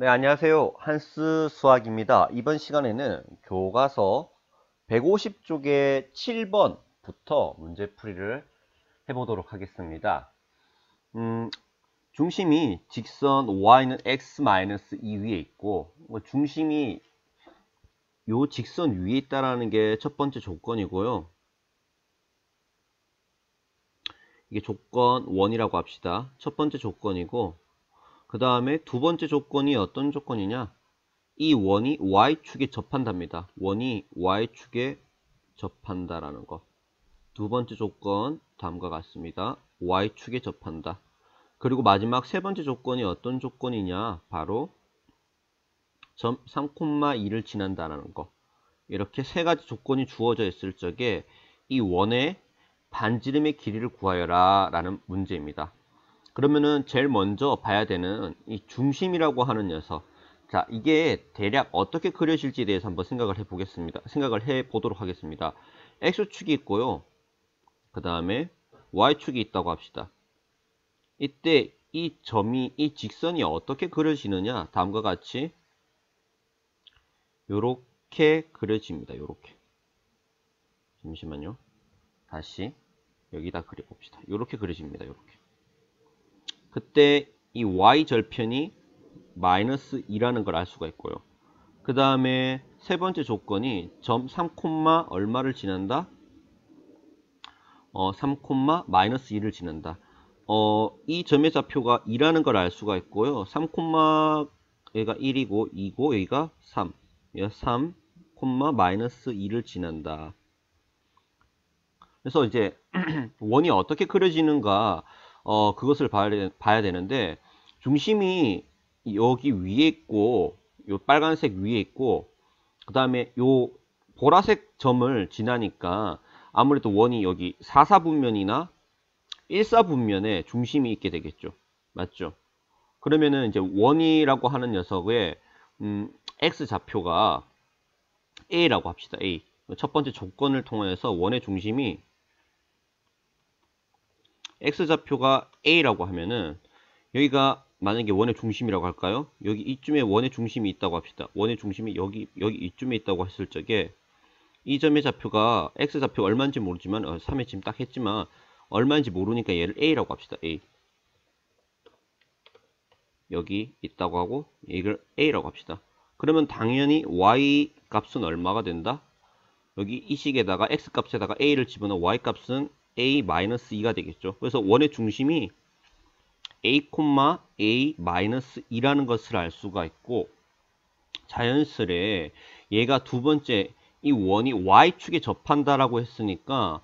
네, 안녕하세요. 한스수학입니다. 이번 시간에는 교과서 150쪽의 7번부터 문제풀이를 해보도록 하겠습니다. 중심이 직선 y는 x-2 위에 있고, 중심이 요 직선 위에 있다라는 게 첫 번째 조건이고요. 이게 조건 1이라고 합시다. 첫 번째 조건이고, 그 다음에 두 번째 조건이 어떤 조건이냐, 이 원이 y축에 접한답니다. 원이 y축에 접한다라는 거. 두 번째 조건 다음과 같습니다. y축에 접한다. 그리고 마지막 세 번째 조건이 어떤 조건이냐, 바로 점 3,2를 지난다라는 거. 이렇게 세 가지 조건이 주어져 있을 적에 이 원의 반지름의 길이를 구하여라 라는 문제입니다. 그러면은 제일 먼저 봐야 되는 이 중심이라고 하는 녀석. 자, 이게 대략 어떻게 그려질지에 대해서 한번 생각을 해 보도록 하겠습니다. x축이 있고요, 그 다음에 y축이 있다고 합시다. 이때 이 점이, 이 직선이 어떻게 그려지느냐, 다음과 같이 요렇게 그려집니다. 요렇게, 잠시만요, 다시 여기다 그려봅시다. 요렇게 그려집니다. 요렇게. 그때 이 y절편이 마이너스 2라는 걸 알 수가 있고요. 그 다음에 세 번째 조건이 점 3, 얼마를 지난다? 3, 마이너스 2를 지난다. 이 점의 좌표가 2라는 걸 알 수가 있고요. 3, 여기가 1이고 2고 여기가 3. 3, 마이너스 2를 지난다. 그래서 이제 원이 어떻게 그려지는가, 그것을 봐야 되는데, 중심이 여기 위에 있고, 요 빨간색 위에 있고, 그 다음에 요 보라색 점을 지나니까 아무래도 원이 여기 4사분면이나 1사분면에 중심이 있게 되겠죠. 맞죠? 그러면은 이제 원이라고 하는 녀석의 x좌표가 a라고 합시다. a. 첫 번째 조건을 통해서 원의 중심이 x좌표가 a라고 하면은, 여기가 만약에 원의 중심이라고 할까요? 여기 이쯤에 원의 중심이 있다고 합시다. 원의 중심이 여기 이쯤에 있다고 했을 적에 이 점의 좌표가, x좌표 얼마인지 모르지만, 3에 지금 딱 했지만 얼마인지 모르니까 얘를 a라고 합시다. a. 여기 있다고 하고 이걸 a라고 합시다. 그러면 당연히 y 값은 얼마가 된다? 여기 이 식에다가 x 값에다가 a를 집어넣어 y 값은 a-2가 되겠죠. 그래서 원의 중심이 a,a-2라는 것을 알 수가 있고, 자연스레 얘가 두 번째 이 원이 y축에 접한다라고 했으니까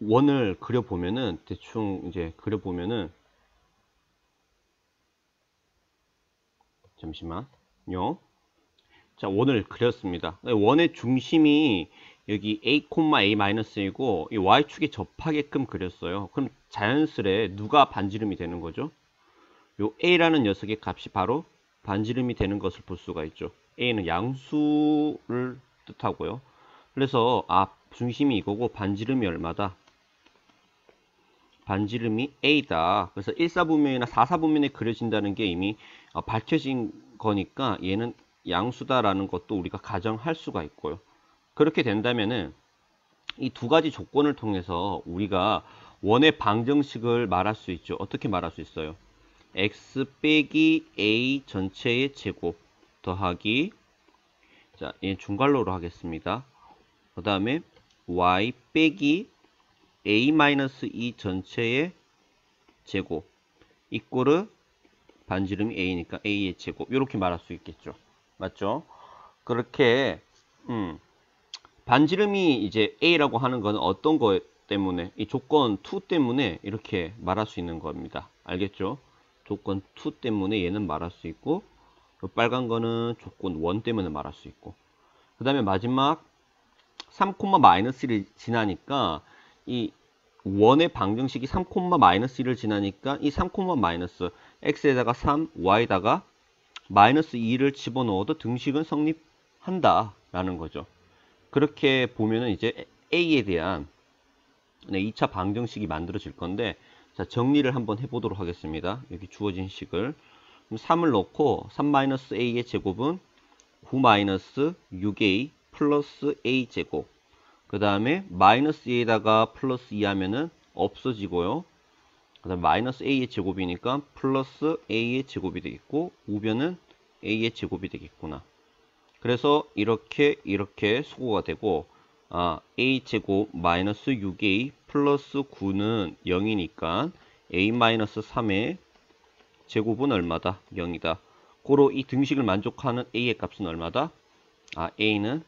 원을 그려보면은, 대충 이제 그려보면은, 잠시만요. 자, 원을 그렸습니다. 원의 중심이 여기 a,a-이고 이 y축에 접하게끔 그렸어요. 그럼 자연스레 누가 반지름이 되는 거죠? 요 a라는 녀석의 값이 바로 반지름이 되는 것을 볼 수가 있죠. a는 양수를 뜻하고요. 그래서 중심이 이거고 반지름이 얼마다? 반지름이 a다. 그래서 1사분면이나 4사분면에 그려진다는 게 이미 밝혀진 거니까 얘는 양수다라는 것도 우리가 가정할 수가 있고요. 그렇게 된다면은 이 두 가지 조건을 통해서 우리가 원의 방정식을 말할 수 있죠. 어떻게 말할 수 있어요? x 빼기 a 전체의 제곱 더하기, 자, 얘 중괄로로 하겠습니다. 그 다음에 y 빼기 a-2 전체의 제곱 이꼬르 반지름이 a니까 a의 제곱, 이렇게 말할 수 있겠죠. 맞죠? 그렇게 반지름이 이제 a라고 하는 건 어떤 거 때문에, 이 조건 2 때문에 이렇게 말할 수 있는 겁니다. 알겠죠? 조건 2 때문에 얘는 말할 수 있고, 그 빨간 거는 조건 1 때문에 말할 수 있고, 그 다음에 마지막 3,-1을 지나니까, 이 원의 방정식이 3,-1을 지나니까 이 3,- x에다가 3, y에다가 마이너스 2를 집어넣어도 등식은 성립한다 라는 거죠. 그렇게 보면은 이제 a에 대한 2차 방정식이 만들어질 건데, 자, 정리를 한번 해보도록 하겠습니다. 여기 주어진 식을 그럼 3을 넣고 3-a의 제곱은 9-6a 플러스 a 제곱. 그 다음에 마이너스 2에다가 플러스 2 하면은 없어지고요. 그 다음에 마이너스 a의 제곱이니까 플러스 a의 제곱이 되겠고 5변은 a의 제곱이 되겠구나. 그래서 이렇게 소거가 되고, a 제곱 마이너스 6a 플러스 9는 0이니까 a 마이너스 3의 제곱은 얼마다? 0이다. 고로 이 등식을 만족하는 a의 값은 얼마다? a는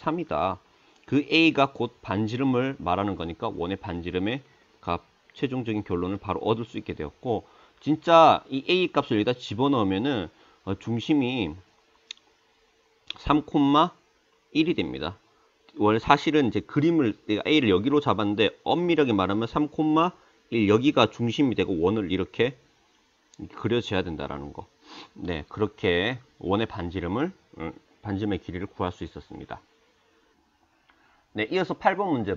3이다. 그 a가 곧 반지름을 말하는 거니까 원의 반지름의 값, 최종적인 결론을 바로 얻을 수 있게 되었고, 진짜 이 a 값을 여기다 집어넣으면은 중심이 3,1이 됩니다. 원래 사실은 이제 그림을 내가 a를 여기로 잡았는데 엄밀하게 말하면 3,1 여기가 중심이 되고 원을 이렇게 그려져야 된다라는 거. 네, 그렇게 원의 반지름의 길이를 구할 수 있었습니다. 네, 이어서 8번 문제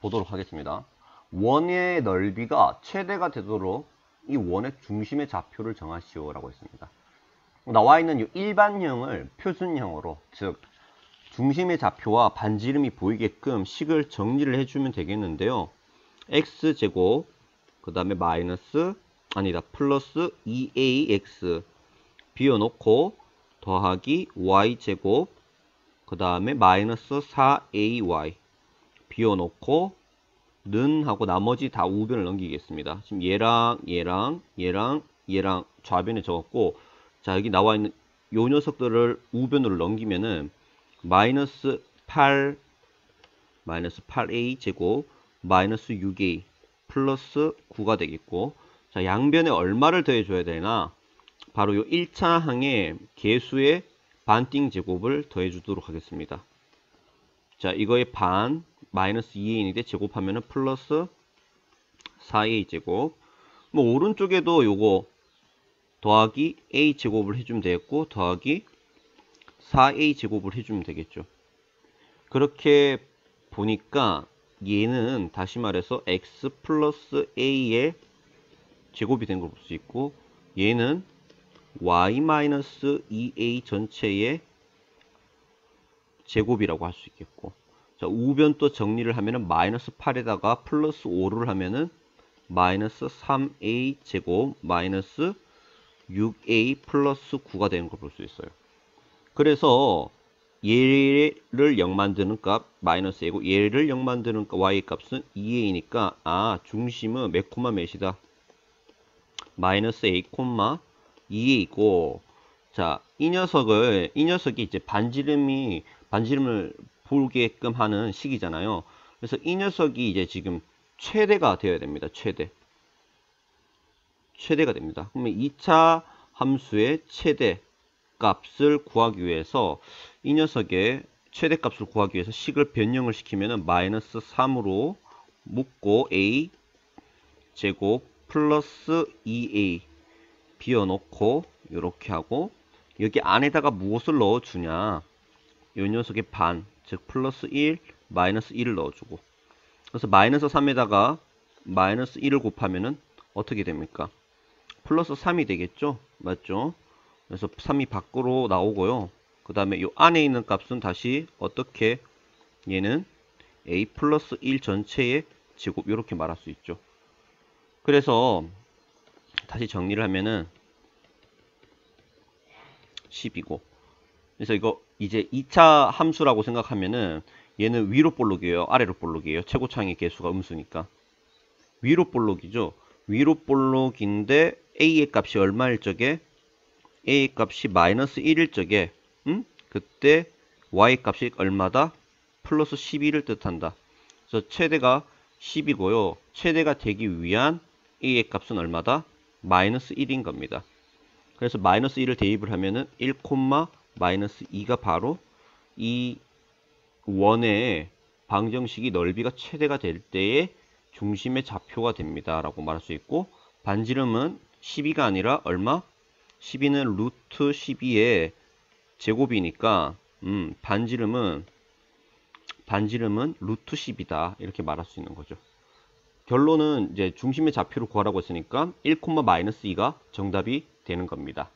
보도록 하겠습니다. 원의 넓이가 최대가 되도록 이 원의 중심의 좌표를 정하시오 라고 했습니다. 나와 있는 이 일반형을 표준형으로, 즉 중심의 좌표와 반지름이 보이게끔 식을 정리를 해주면 되겠는데요. x제곱, 그 다음에 플러스 2ax 비워놓고 더하기 y제곱, 그 다음에 마이너스 4ay 비워놓고 는 하고 나머지 다 우변을 넘기겠습니다. 지금 얘랑 좌변에 적었고, 자 여기 나와 있는 요 녀석들을 우변으로 넘기면은 마이너스 8a 제곱 마이너스 6a 플러스 9가 되겠고, 자 양변에 얼마를 더해줘야 되나? 바로 요 1차 항의 개수의 반띵 제곱을 더해주도록 하겠습니다. 자 이거의 반 마이너스 2a인데 제곱하면은 플러스 4a 제곱. 뭐 오른쪽에도 요거 더하기 a 제곱을 해주면 되겠고 더하기 4a 제곱을 해주면 되겠죠. 그렇게 보니까 얘는 다시 말해서 x 플러스 a의 제곱이 된 걸 볼 수 있고, 얘는 y 마이너스 2a 전체의 제곱이라고 할 수 있겠고, 자 우변 또 정리를 하면은 마이너스 8에다가 플러스 5를 하면은 마이너스 3a 제곱 마이너스 6a 플러스 9가 되는 걸 볼 수 있어요. 그래서 얘를 0 만드는 값 마이너스 a고 얘를 0 만드는 y의 값은 2a니까 중심은 몇 콤마 몇이다? 마이너스 a 콤마 2a이고, 자 이 녀석이 이제 반지름을 보게끔 하는 식이잖아요. 그래서 이 녀석이 이제 지금 최대가 되어야 됩니다. 최대가 됩니다. 그러면 2차 함수의 최대 값을 구하기 위해서 이 녀석의 최대 값을 구하기 위해서 식을 변형을 시키면은 마이너스 3으로 묶고 a 제곱 플러스 2a 비워놓고 이렇게 하고, 여기 안에다가 무엇을 넣어주냐? 이 녀석의 반, 즉 플러스 1, 마이너스 1을 넣어주고, 그래서 마이너스 3에다가 마이너스 1을 곱하면은 어떻게 됩니까? 플러스 3이 되겠죠? 맞죠? 그래서 3이 밖으로 나오고요. 그 다음에 이 안에 있는 값은 다시 어떻게, 얘는 a 플러스 1 전체의 제곱, 이렇게 말할 수 있죠. 그래서 다시 정리를 하면은 10이고, 그래서 이거 이제 2차 함수라고 생각하면은 얘는 위로 볼록이에요, 아래로 볼록이에요? 최고차항의 개수가 음수니까 위로 볼록이죠. 위로 볼록인데 a의 값이 얼마일 적에, a의 값이 마이너스 1일 적에 그때 y의 값이 얼마다? 플러스 11을 뜻한다. 그래서 최대가 10이고요 최대가 되기 위한 a의 값은 얼마다? 마이너스 1인 겁니다. 그래서 마이너스 1을 대입을 하면은 1, 마이너스 2가 바로 이 원의 방정식이 넓이가 최대가 될 때의 중심의 좌표가 됩니다 라고 말할 수 있고, 반지름은 12가 아니라 얼마? 12는 루트 12의 제곱이니까 반지름은 루트 10이다 이렇게 말할 수 있는 거죠. 결론은 이제 중심의 좌표를 구하라고 했으니까 1, 마이너스 2가 정답이 되는 겁니다.